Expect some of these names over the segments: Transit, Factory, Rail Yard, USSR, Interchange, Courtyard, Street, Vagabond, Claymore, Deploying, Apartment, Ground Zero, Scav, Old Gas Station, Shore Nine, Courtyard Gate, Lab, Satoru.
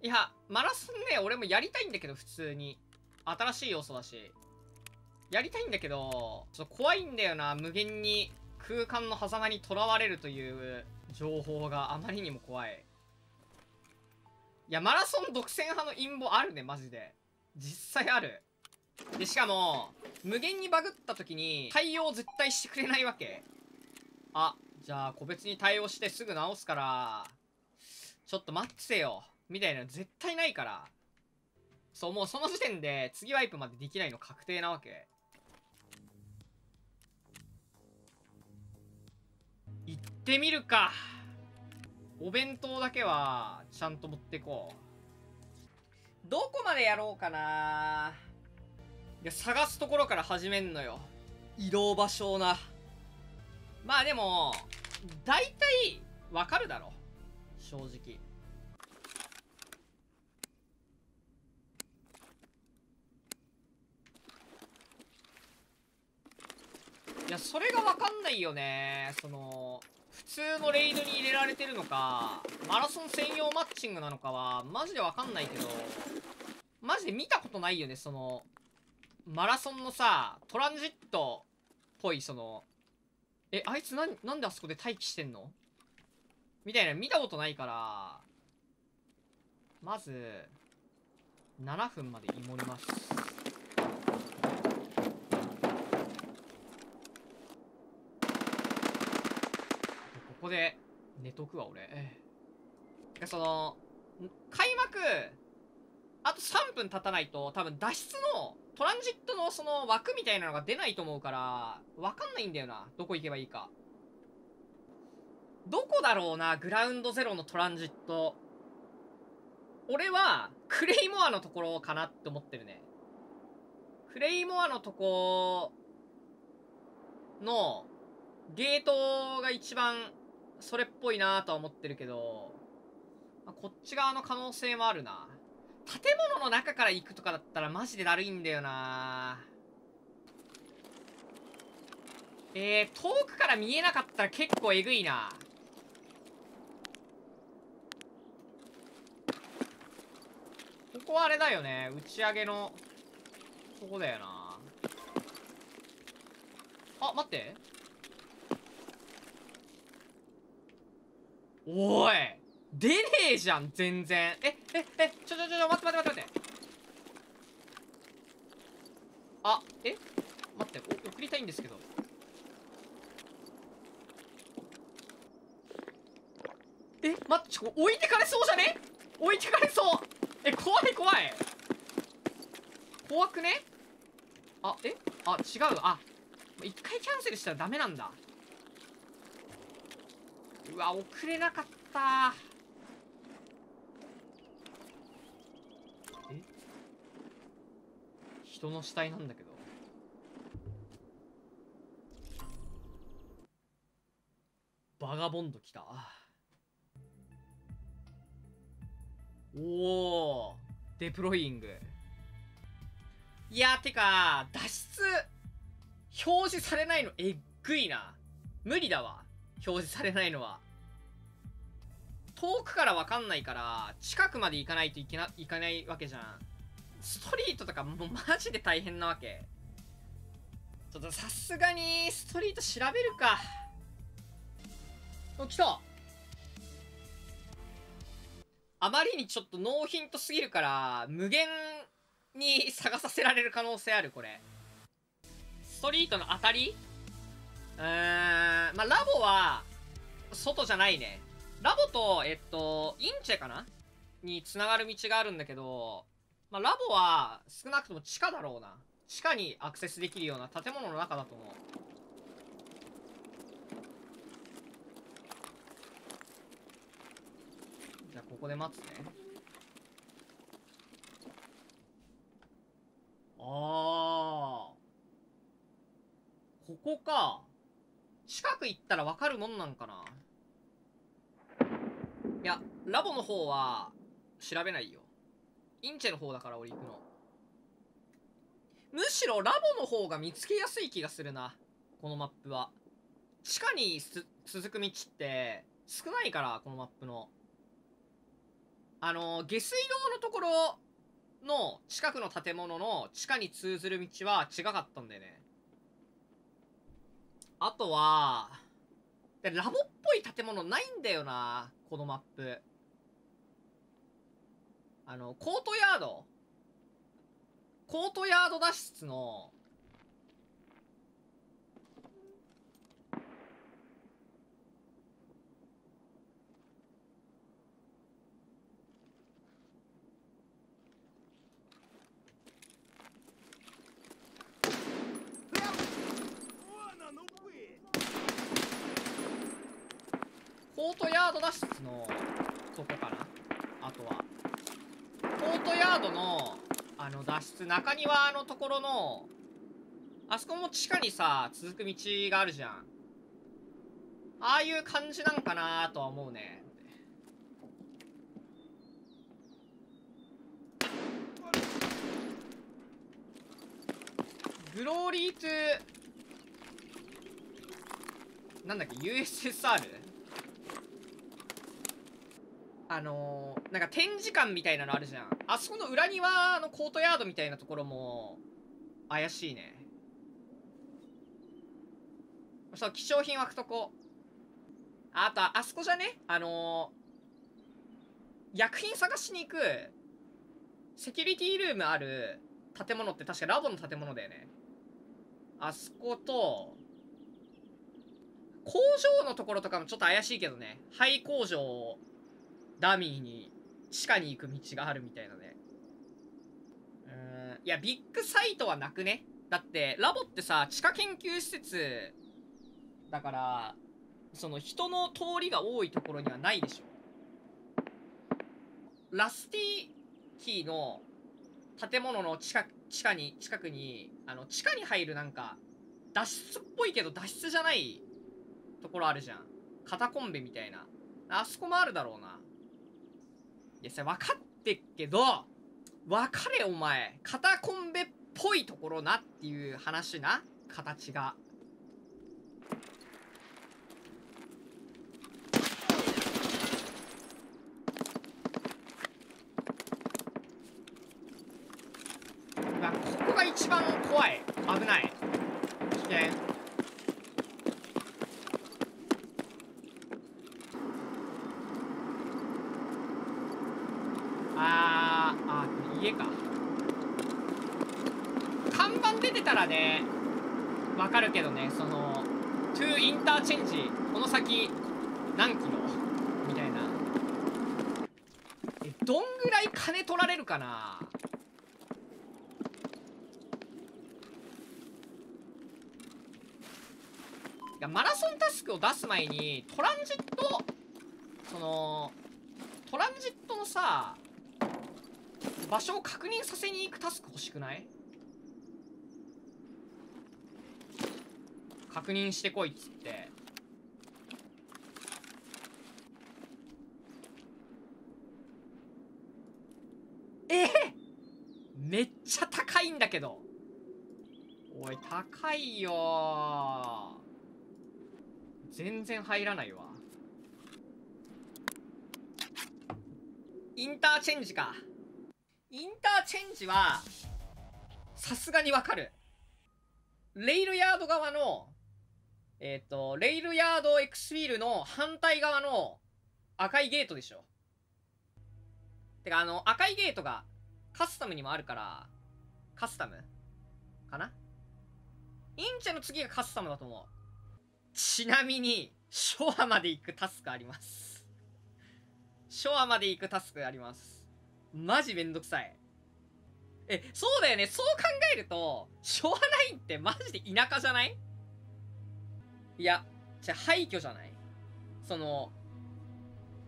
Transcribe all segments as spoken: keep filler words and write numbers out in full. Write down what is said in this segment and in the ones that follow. いや、マラソンね、俺もやりたいんだけど、普通に。新しい要素だし。やりたいんだけど、ちょっと怖いんだよな。無限に空間の狭間に囚われるという情報があまりにも怖い。いや、マラソン独占派の陰謀あるね、マジで。実際ある。で、しかも、無限にバグった時に対応絶対してくれないわけ。あ、じゃあ個別に対応してすぐ直すから、ちょっと待ってよ。みたいなの絶対ないから。そう、もうその時点で次ワイプまでできないの確定なわけ。行ってみるか。お弁当だけはちゃんと持ってこう。どこまでやろうかな。いや、探すところから始めんのよ。移動場所をな。まあでも、大体わかるだろ。正直。いや、それがわかんないよね。その、普通のレイドに入れられてるのか、マラソン専用マッチングなのかは、マジでわかんないけど、マジで見たことないよね、その、マラソンのさ、トランジットっぽい、その、え、あいつなん、なんであそこで待機してんのみたいな、見たことないから、まず、ななふんまでイモります。ここで寝とくわ、俺。その、開幕、あとさんぷん経たないと、多分脱出の、トランジットのその枠みたいなのが出ないと思うから、わかんないんだよな。どこ行けばいいか。どこだろうな、グラウンドゼロのトランジット。俺は、クレイモアのところかなって思ってるね。クレイモアのとこの、ゲートが一番、それっぽいなとは思ってるけど、まあ、こっち側の可能性もあるな。建物の中から行くとかだったらマジでだるいんだよな。えー、遠くから見えなかったら結構えぐいな。ここはあれだよね。打ち上げの、ここだよな。あ、待って。おい、出ねえじゃん、全然。え、え、え、ちょちょちょ、待って待って待って待って。あ、え？待って、お、送りたいんですけど。え、待って、ちょ、置いてかれそうじゃね？置いてかれそう。え、怖い怖い。怖くね？あ、え？あ、違う。あ、一回キャンセルしたらダメなんだ。うわ、遅れなかったー。え？人の死体なんだけど。バガボンド来た。おー、デプロイング。いや、てか、脱出、表示されないのえっぐいな。無理だわ。表示されないのは。遠くからわかんないから、近くまで行かないといけな、いかないわけじゃん。ストリートとかもうマジで大変なわけ。ちょっとさすがに、ストリート調べるか。お、来た！あまりにちょっとノーヒントすぎるから、無限に探させられる可能性ある、これ。ストリートの当たり？うーん、まあ、ラボは、外じゃないね。ラボと、えっと、インチェかなに繋がる道があるんだけど、まあ、ラボは、少なくとも地下だろうな。地下にアクセスできるような建物の中だと思う。じゃあ、ここで待つね。あー。ここか。近く行ったらわかるもんなんかな。いや、ラボの方は、調べないよ。インチェの方だから俺行くの。むしろラボの方が見つけやすい気がするな。このマップは。地下にす続く道って、少ないから、このマップの。あの、下水道のところの近くの建物の地下に通ずる道は違かったんだよね。あとは、でラボっぽい建物ないんだよな、このマップ。あの、コートヤードコートヤード脱出の、コートヤード脱出のとこかな。あとはコートヤードのあの脱出、中庭のところのあそこも地下にさ続く道があるじゃん。ああいう感じなんかなとは思うね。グローリートなんだっけ ユーエスエスアール、あのー、なんか展示館みたいなのあるじゃん。あそこの裏庭のコートヤードみたいなところも怪しいね。そう、貴重品湧くとこ。あとあそこじゃね、あのー、薬品探しに行くセキュリティルームある建物って確かラボの建物だよね。あそこと工場のところとかもちょっと怪しいけどね。廃工場をダミーに地下に行く道があるみたいなね。うーん、いやビッグサイトはなくね。だってラボってさ地下研究施設だから、その人の通りが多いところにはないでしょ。ラスティキーの建物の近く、地下に近くにあの地下に入るなんか脱出っぽいけど脱出じゃないところあるじゃん。カタコンベみたいな、あそこもあるだろうな。いや、それ分かってっけど、分かれお前。カタコンベっぽいところなっていう話な、形が。まあ、ここが一番怖い。危ない。危険。ね、わかるけどね、そのトゥーインターチェンジこの先何キロみたいな。え、どんぐらい金取られるかな。いやマラソンタスクを出す前にトランジット、そのトランジットのさ場所を確認させに行くタスク欲しくない？確認してこいっつって。えっ、めっちゃ高いんだけど。おい高いよ、全然入らないわ。インターチェンジか。インターチェンジはさすがにわかる。レールヤード側のえっと、レールヤード X フィールの反対側の赤いゲートでしょ。てか、あの、赤いゲートがカスタムにもあるから、カスタムかな？インチェの次がカスタムだと思う。ちなみに、ショアまで行くタスクあります。ショアまで行くタスクあります。マジめんどくさい。え、そうだよね。そう考えると、ショアナインってマジで田舎じゃない？いや、じゃ廃墟じゃない？その、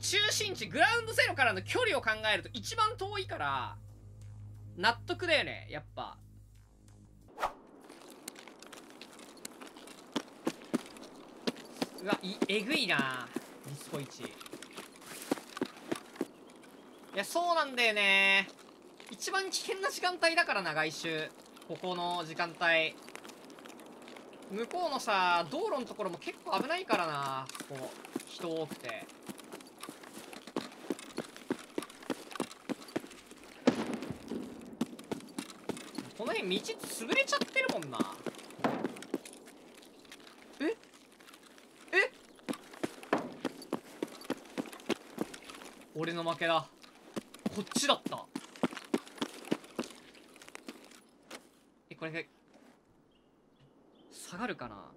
中心地、グラウンドゼロからの距離を考えると一番遠いから、納得だよね、やっぱ。うわ、い、えぐいなミスコイチ。いや、そうなんだよね。一番危険な時間帯だからな、外周。ここの時間帯。向こうのさ道路のところも結構危ないからな。こう人多くて辺道潰れちゃってるもんな。ええ、俺の負けだ。こっちだった。え、これ下がるかな。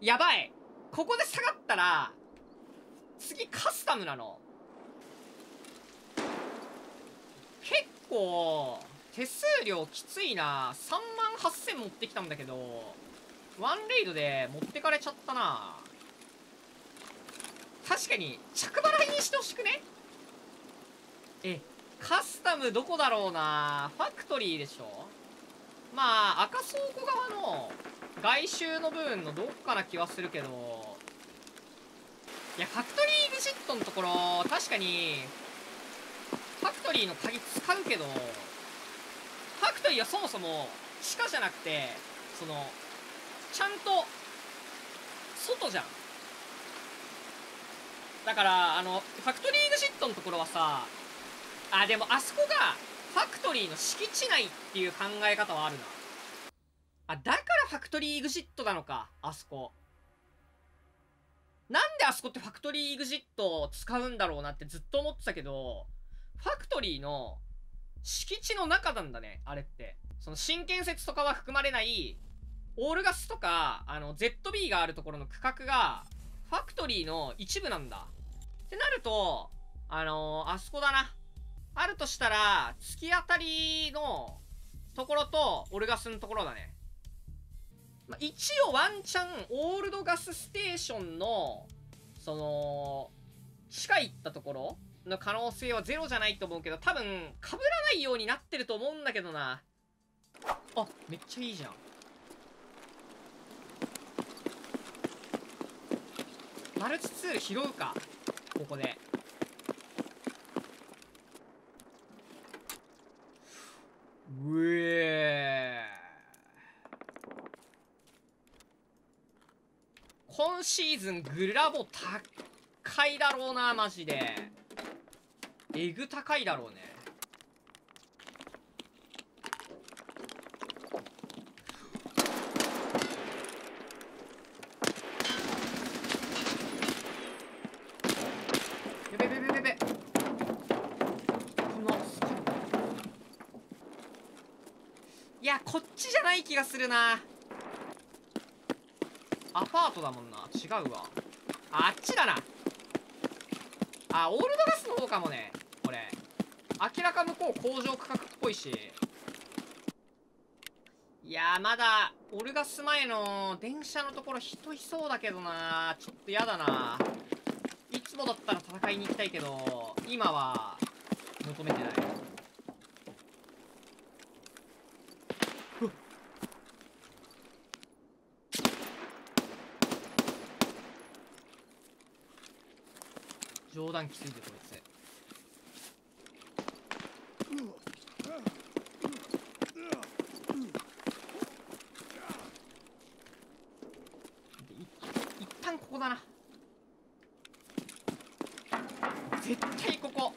やばい、ここで下がったら次カスタムなの。結構手数料きついな。さんまんはっせん持ってきたんだけどワンレイドで持ってかれちゃったな。確かに着払いにしてほしくね。え、カスタムどこだろうな。ファクトリーでしょ。まあ赤倉庫側の外周の部分のどっかな気はするけど、いやファクトリービジットのところ確かにファクトリーの鍵使うけど、ファクトリーはそもそも地下じゃなくて、そのちゃんと外じゃん。だからあのファクトリービジットのところはさあ、でもあそこがファクトリーの敷地内っていう考え方はあるな。あ、だからファクトリーエグジットなのか、あそこ。なんであそこってファクトリーエグジットを使うんだろうなってずっと思ってたけど、ファクトリーの敷地の中なんだね、あれって。その新建設とかは含まれない、オールガスとか、あの、ゼットビー があるところの区画が、ファクトリーの一部なんだ。ってなると、あのー、あそこだな。あるとしたら、突き当たりのところと、オルガスのところだね。まあ、一応ワンチャン、オールドガスステーションの、その、地下行ったところの可能性はゼロじゃないと思うけど、多分、被らないようになってると思うんだけどな。あ、めっちゃいいじゃん。マルチツール拾うか、ここで。うえー、今シーズングラボ高いだろうな、マジで。えぐ高いだろうね。やべべべべべ。こんなすごい。いや、こっちじゃない気がするな。アパートだもんな。違うわ。あ、あっちだな。あ、オールドガスの方かもね。これ。明らか向こう工場区画っぽいし。いやー、まだ、オルガス前の電車のところ人いそうだけどな。ちょっとやだな。いつもだったら戦いに行きたいけど、今は、求めてない。冗談きついでこいつ。一旦ここだな。絶対ここ。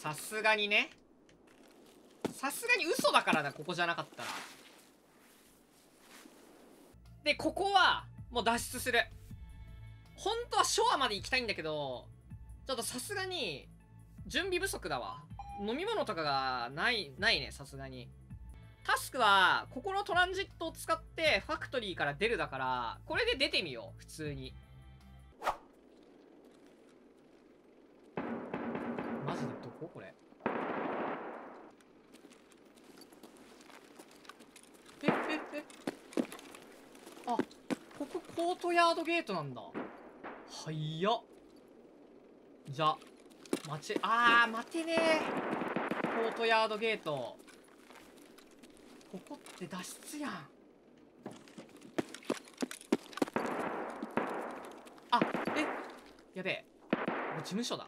さすがにね。さすがに嘘だからな、ここじゃなかったら。で、ここはもう脱出する。本当はショアまで行きたいんだけど、ちょっとさすがに、準備不足だわ。飲み物とかがない、ないね、さすがに。タスクは、ここのトランジットを使って、ファクトリーから出るだから、これで出てみよう、普通に。マジでどここれ。え、え、え。あ、ここコートヤードゲートなんだ。はいや。じゃ、待ち、あー、待てねー。コートヤードゲート。ここって脱出やん。あ、え、やべえ。これ事務所だ。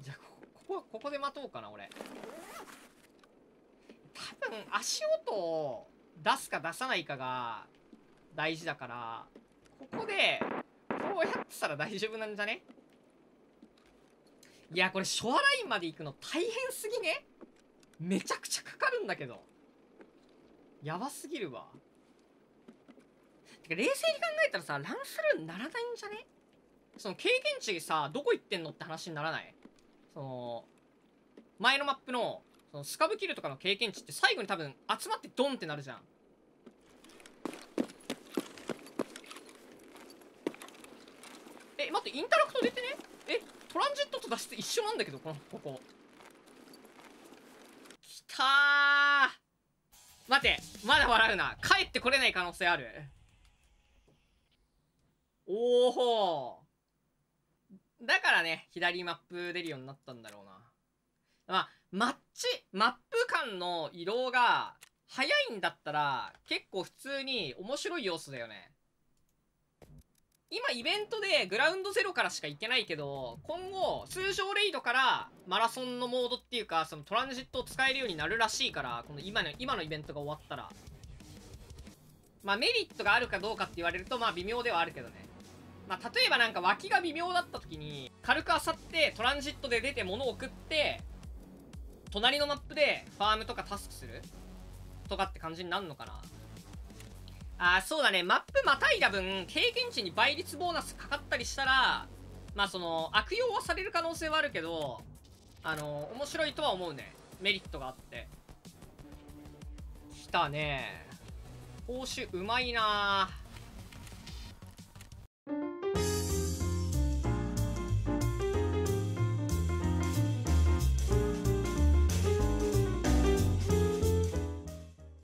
じゃあ、ここ、ここ、ここで待とうかな、俺。多分足音を出すか出さないかが大事だから、ここでこうやってたら大丈夫なんじゃね。いやこれショアラインまで行くの大変すぎね。めちゃくちゃかかるんだけど。やばすぎるわ。てか冷静に考えたらさ、ランスルーならないんじゃね。その経験値さ、どこ行ってんのって話にならない。その前のマップのそのスカブキルとかの経験値って最後に多分集まってドンってなるじゃん。え、待って、インタラクト出てね。え、トランジットと脱出一緒なんだけど、このここ。きたー。待て、まだ笑うな。帰ってこれない可能性ある。おお。だからね、左マップ出るようになったんだろうな。まあ、マッチ、マップ間の移動が早いんだったら、結構普通に面白い要素だよね。今イベントでグラウンドゼロからしか行けないけど、今後通常レイドからマラソンのモードっていうか、そのトランジットを使えるようになるらしいから、この今の今のイベントが終わったら、まあメリットがあるかどうかって言われるとまあ微妙ではあるけどね。まあ例えばなんか脇が微妙だった時に軽く漁ってトランジットで出て物を送って隣のマップでファームとかタスクするとかって感じになるのかな。あー、そうだね。マップまたいだ分経験値に倍率ボーナスかかったりしたら、まあその悪用はされる可能性はあるけど、あのー、面白いとは思うね。メリットがあって。来たね、報酬うまいなー。